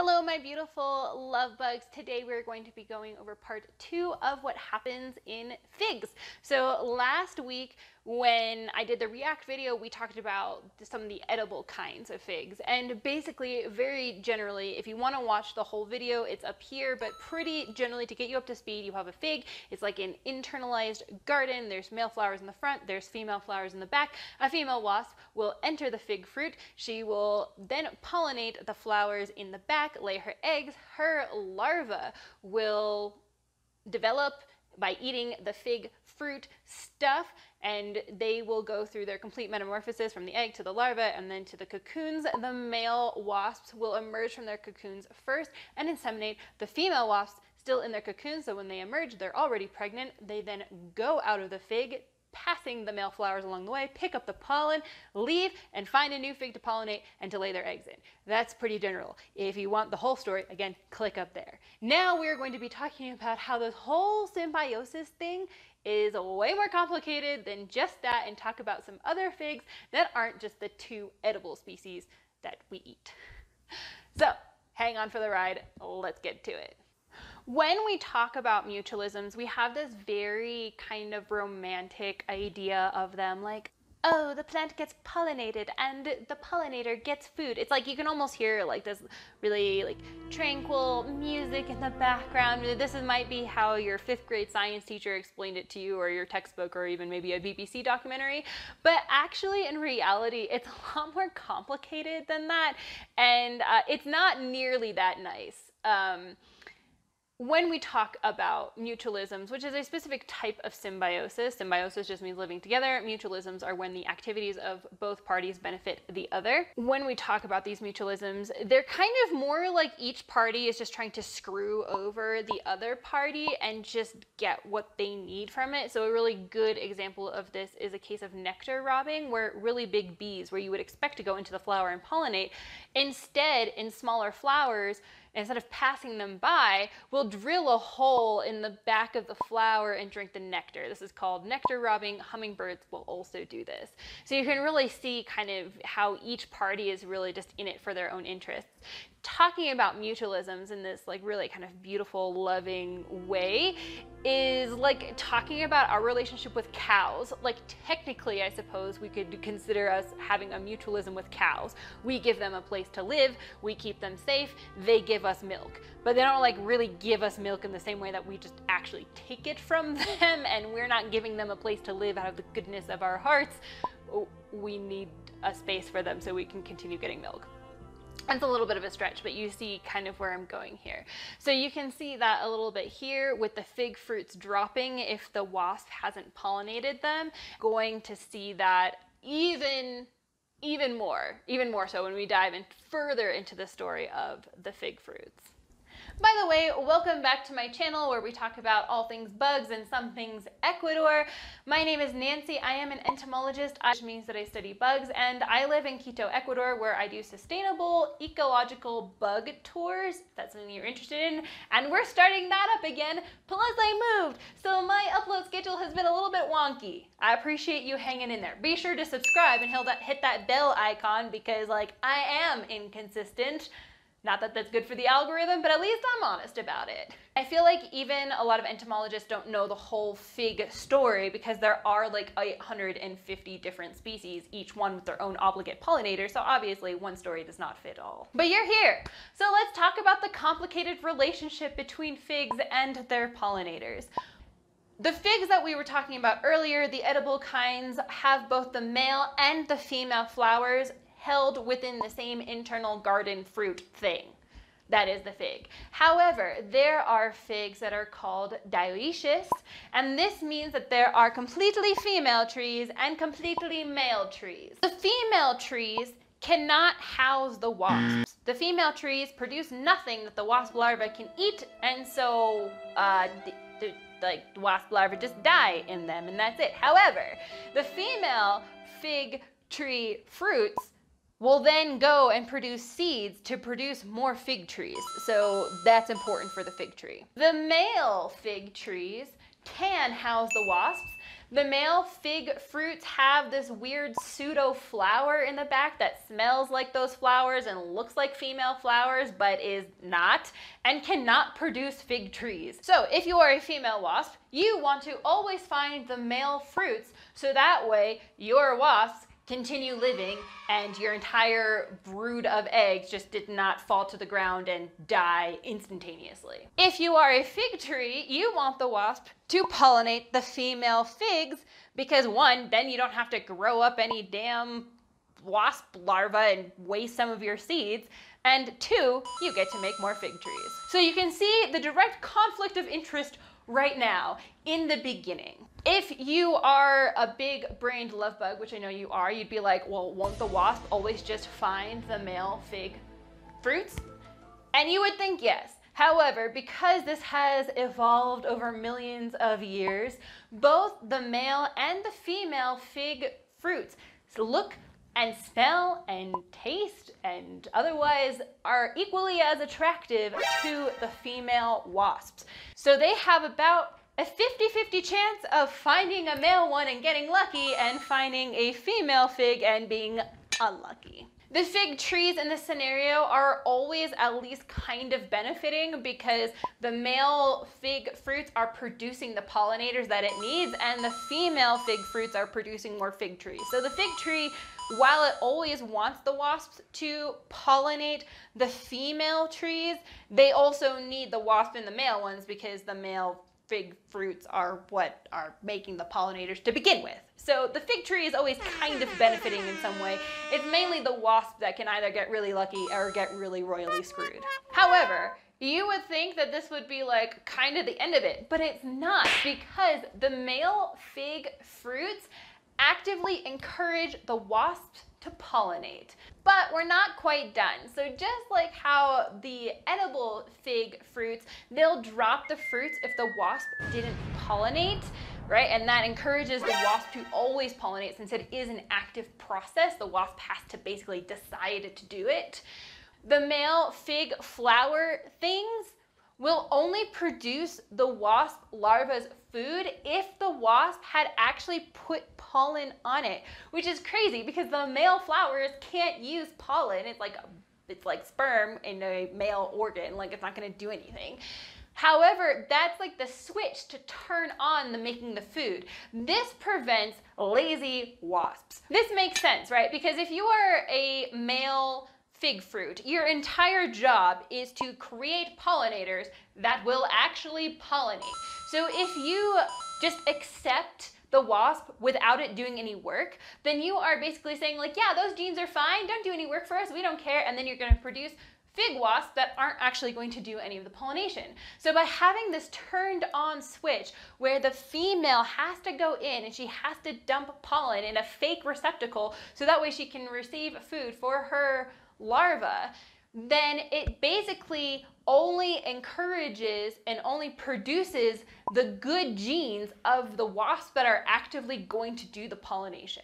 Hello, my beautiful love bugs. Today we're going to be going over part 2 of what happens in figs. So last week when I did the react video, we talked about some of the edible kinds of figs. And basically, very generally, if you want to watch the whole video, it's up here, but pretty generally to get you up to speed, you have a fig. It's like an internalized garden. There's male flowers in the front, there's female flowers in the back. A female wasp will enter the fig fruit. She will then pollinate the flowers in the back, lay her eggs. Her larva will develop by eating the fig fruit stuff, and they will go through their complete metamorphosis from the egg to the larva and then to the cocoons. The male wasps will emerge from their cocoons first and inseminate. The female wasps still in their cocoons, so when they emerge, they're already pregnant. They then go out of the fig, passing the male flowers along the way, pick up the pollen, leave, and find a new fig to pollinate and to lay their eggs in. That's pretty general. If you want the whole story, again, click up there. Now we're going to be talking about how this whole symbiosis thing is way more complicated than just that, and talk about some other figs that aren't just the 2 edible species that we eat. So hang on for the ride. Let's get to it. When we talk about mutualisms, we have this very kind of romantic idea of them, like, oh, the plant gets pollinated and the pollinator gets food. It's like you can almost hear like this really like tranquil music in the background. This might be how your 5th grade science teacher explained it to you, or your textbook, or even maybe a BBC documentary. But actually, in reality, it's a lot more complicated than that, and it's not nearly that nice. When we talk about mutualisms, which is a specific type of symbiosis — symbiosis just means living together, mutualisms are when the activities of both parties benefit the other — when we talk about these mutualisms, they're kind of more like each party is just trying to screw over the other party and just get what they need from it. So a really good example of this is a case of nectar robbing, where really big bees, where you would expect to go into the flower and pollinate, instead in smaller flowers, instead of passing them by, we'll drill a hole in the back of the flower and drink the nectar. This is called nectar robbing. Hummingbirds will also do this. So you can really see kind of how each party is really just in it for their own interests. Talking about mutualisms in this like really kind of beautiful, loving way is like talking about our relationship with cows. Like technically, I suppose we could consider us having a mutualism with cows. We give them a place to live, we keep them safe, they give us milk. But they don't like really give us milk in the same way that we just actually take it from them, and we're not giving them a place to live out of the goodness of our hearts. We need a space for them so we can continue getting milk. That's a little bit of a stretch, but you see kind of where I'm going here. So you can see that a little bit here with the fig fruits dropping if the wasp hasn't pollinated them. Going to see that even more so when we dive in further into the story of the fig fruits. By the way, welcome back to my channel where we talk about all things bugs and some things Ecuador. My name is Nancy. I am an entomologist, which means that I study bugs, and I live in Quito, Ecuador, where I do sustainable ecological bug tours. If that's something you're interested in, and we're starting that up again. Plus I moved, so my upload schedule has been a little bit wonky. I appreciate you hanging in there. Be sure to subscribe and hit that bell icon, because like I am inconsistent. Not that that's good for the algorithm, but at least I'm honest about it. I feel like even a lot of entomologists don't know the whole fig story, because there are like 850 different species, each one with their own obligate pollinator, so obviously one story does not fit all. But you're here, so let's talk about the complicated relationship between figs and their pollinators. The figs that we were talking about earlier, the edible kinds, have both the male and the female flowers held within the same internal garden fruit thing. That is the fig. However, there are figs that are called dioecious, and this means that there are completely female trees and completely male trees. The female trees cannot house the wasps. The female trees produce nothing that the wasp larva can eat, and so the wasp larva just die in them, and that's it. However, the female fig tree fruits will then go and produce seeds to produce more fig trees. So that's important for the fig tree. The male fig trees can house the wasps. The male fig fruits have this weird pseudo flower in the back that smells like those flowers and looks like female flowers but is not, and cannot produce fig trees. So if you are a female wasp, you want to always find the male fruits so that way your wasps continue living and your entire brood of eggs just did not fall to the ground and die instantaneously. If you are a fig tree, you want the wasp to pollinate the female figs because one, then you don't have to grow up any damn wasp larvae and waste some of your seeds, and two, you get to make more fig trees. So you can see the direct conflict of interest right now, in the beginning. If you are a big-brained love bug, which I know you are, you'd be like, well, won't the wasp always just find the male fig fruits? And you would think yes. However, because this has evolved over millions of years, both the male and the female fig fruits look and smell and taste and otherwise are equally as attractive to the female wasps. So they have about a 50-50 chance of finding a male one and getting lucky and finding a female fig and being unlucky. The fig trees in this scenario are always at least kind of benefiting because the male fig fruits are producing the pollinators that it needs and the female fig fruits are producing more fig trees. So the fig tree, while it always wants the wasps to pollinate the female trees, they also need the wasp in the male ones because the male fig fruits are what are making the pollinators to begin with. So the fig tree is always kind of benefiting in some way. It's mainly the wasp that can either get really lucky or get really royally screwed. However, you would think that this would be like kind of the end of it, but it's not, because the male fig fruits actively encourage the wasps to pollinate. But we're not quite done. So just like how the edible fig fruits, they'll drop the fruits if the wasp didn't pollinate, right? And that encourages the wasp to always pollinate since it is an active process. The wasp has to basically decide to do it. The male fig flower things will only produce the wasp larva's food if the wasp had actually put pollen on it, which is crazy because the male flowers can't use pollen. It's like sperm in a male organ, like it's not gonna do anything. However, that's like the switch to turn on the making the food. This prevents lazy wasps. This makes sense, right? Because if you are a male fig fruit, your entire job is to create pollinators that will actually pollinate. So if you just accept the wasp without it doing any work, then you are basically saying like, yeah, those genes are fine, don't do any work for us, we don't care, and then you're going to produce fig wasps that aren't actually going to do any of the pollination. So by having this turned on switch where the female has to go in and she has to dump pollen in a fake receptacle so that way she can receive food for her larva, then it basically only encourages and only produces the good genes of the wasps that are actively going to do the pollination.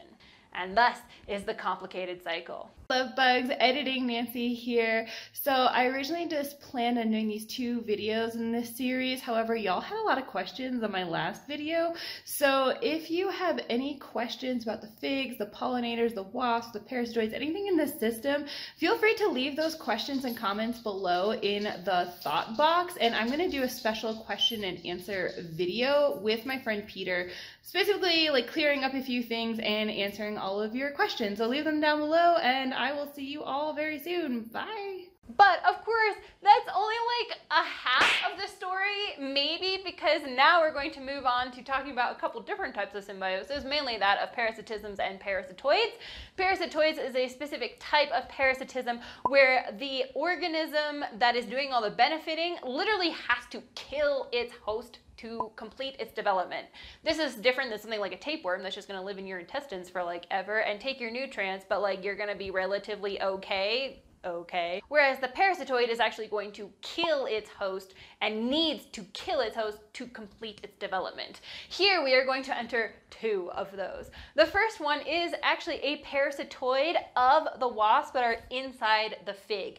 And thus is the complicated cycle. Love bugs, editing Nancy here. So I originally just planned on doing these two videos in this series. However, y'all had a lot of questions on my last video. So if you have any questions about the figs, the pollinators, the wasps, the parasitoids, anything in this system, feel free to leave those questions and comments below in the thought box. And I'm gonna do a special question and answer video with my friend Peter, specifically like clearing up a few things and answering all of your questions. So leave them down below and I will see you all very soon. Bye. But of course, that's only like a half of the story, maybe, because now we're going to move on to talking about a couple different types of symbiosis, mainly that of parasitisms and parasitoids. Parasitoids is a specific type of parasitism where the organism that is doing all the benefiting literally has to kill its host to complete its development. This is different than something like a tapeworm that's just gonna live in your intestines for like ever and take your nutrients, but like you're gonna be relatively okay. Whereas the parasitoid is actually going to kill its host and needs to kill its host to complete its development. Here we are going to enter two of those. The first one is actually a parasitoid of the wasp that are inside the fig.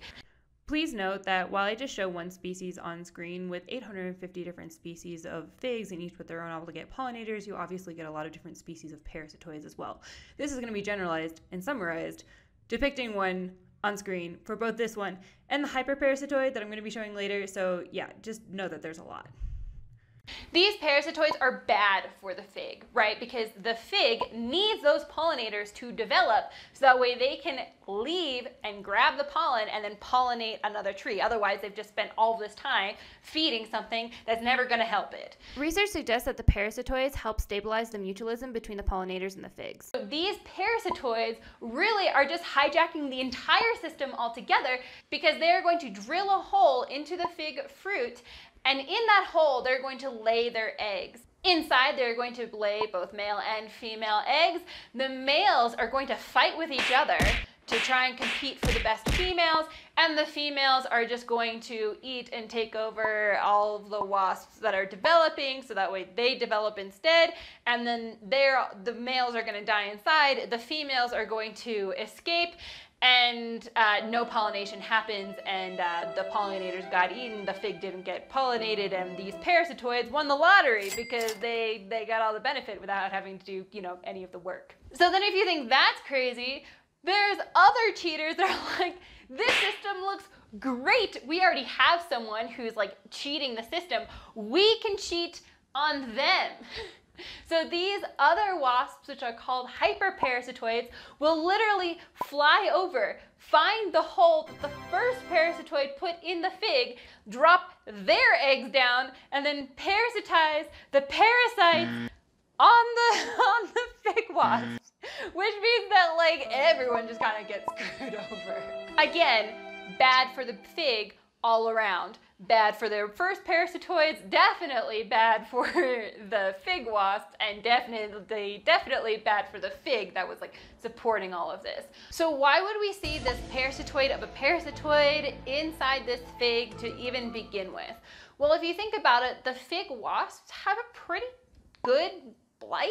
Please note that while I just show one species on screen with 850 different species of figs and each with their own obligate pollinators, you obviously get a lot of different species of parasitoids as well. This is going to be generalized and summarized, depicting one on screen for both this one and the hyperparasitoid that I'm going to be showing later, so yeah, just know that there's a lot. These parasitoids are bad for the fig, right? Because the fig needs those pollinators to develop so that way they can leave and grab the pollen and then pollinate another tree. Otherwise, they've just spent all this time feeding something that's never going to help it. Research suggests that the parasitoids help stabilize the mutualism between the pollinators and the figs. So these parasitoids really are just hijacking the entire system altogether because they're going to drill a hole into the fig fruit. And in that hole, they're going to lay their eggs. Inside, they're going to lay both male and female eggs. The males are going to fight with each other to try and compete for the best females, and the females are just going to eat and take over all of the wasps that are developing, so that way they develop instead, and then the males are going to die inside, the females are going to escape, and no pollination happens, and the pollinators got eaten, the fig didn't get pollinated, and these parasitoids won the lottery because they got all the benefit without having to do, you know, any of the work. So then if you think that's crazy, there's other cheaters that are like, this system looks great. We already have someone who's like cheating the system. We can cheat on them. So these other wasps, which are called hyperparasitoids, will literally fly over, find the hole that the first parasitoid put in the fig, drop their eggs down, and then parasitize the parasites on the fig wasp. Which means that, like, everyone just kind of gets screwed over. Again, bad for the fig all around. Bad for their first parasitoids, definitely bad for the fig wasps, and definitely bad for the fig that was, like, supporting all of this. So why would we see this parasitoid of a parasitoid inside this fig to even begin with? Well, if you think about it, the fig wasps have a pretty good life,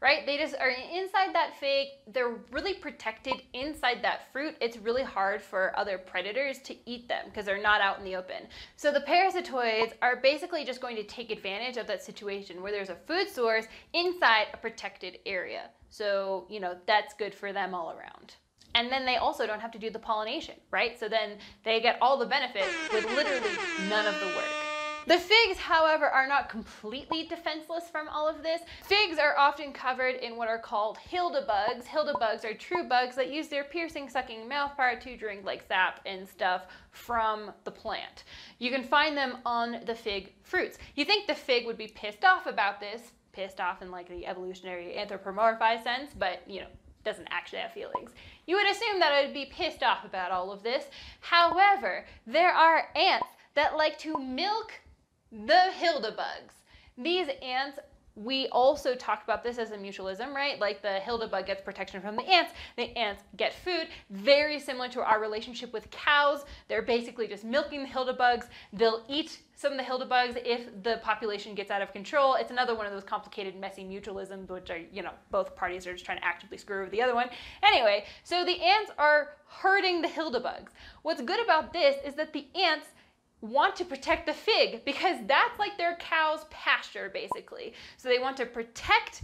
right? They just are inside that fig. They're really protected inside that fruit. It's really hard for other predators to eat them because they're not out in the open. So the parasitoids are basically just going to take advantage of that situation where there's a food source inside a protected area. So, you know, that's good for them all around. And then they also don't have to do the pollination, right? So then they get all the benefit with literally none of the work. The figs, however, are not completely defenseless from all of this. Figs are often covered in what are called Hilda bugs. Hilda bugs are true bugs that use their piercing, sucking mouthpart to drink like sap and stuff from the plant. You can find them on the fig fruits. You think the fig would be pissed off about this, pissed off in like the evolutionary anthropomorphized sense, but you know, doesn't actually have feelings. You would assume that it would be pissed off about all of this. However, there are ants that like to milk the Hilda bugs. These ants, we also talked about this as a mutualism, right? Like the Hilda bug gets protection from the ants get food, very similar to our relationship with cows. They're basically just milking the Hilda bugs. They'll eat some of the Hilda bugs if the population gets out of control. It's another one of those complicated, messy mutualisms, which are, you know, both parties are just trying to actively screw over the other one. Anyway, so the ants are herding the Hilda bugs. What's good about this is that the ants want to protect the fig because that's like their cow's pasture, basically. So they want to protect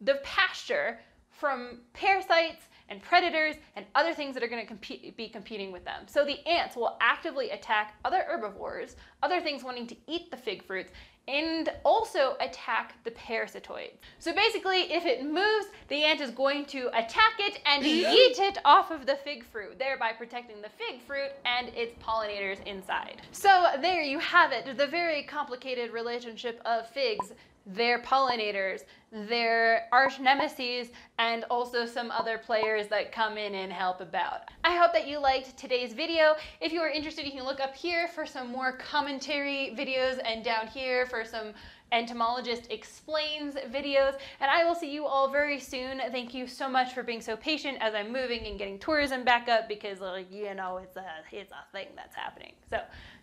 the pasture from parasites and predators and other things that are going to be competing with them. So the ants will actively attack other herbivores, other things wanting to eat the fig fruits, and also attack the parasitoid. So basically, if it moves, the ant is going to attack it and eat it off of the fig fruit, thereby protecting the fig fruit and its pollinators inside. So there you have it, the very complicated relationship of figs, their pollinators, their arch nemeses, and also some other players that come in and help about. I hope that you liked today's video. If you are interested, you can look up here for some more commentary videos and down here for some entomologist explains videos, and I will see you all very soon. Thank you so much for being so patient as I'm moving and getting tourism back up because, like, you know, it's a thing that's happening. So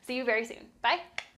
see you very soon. Bye.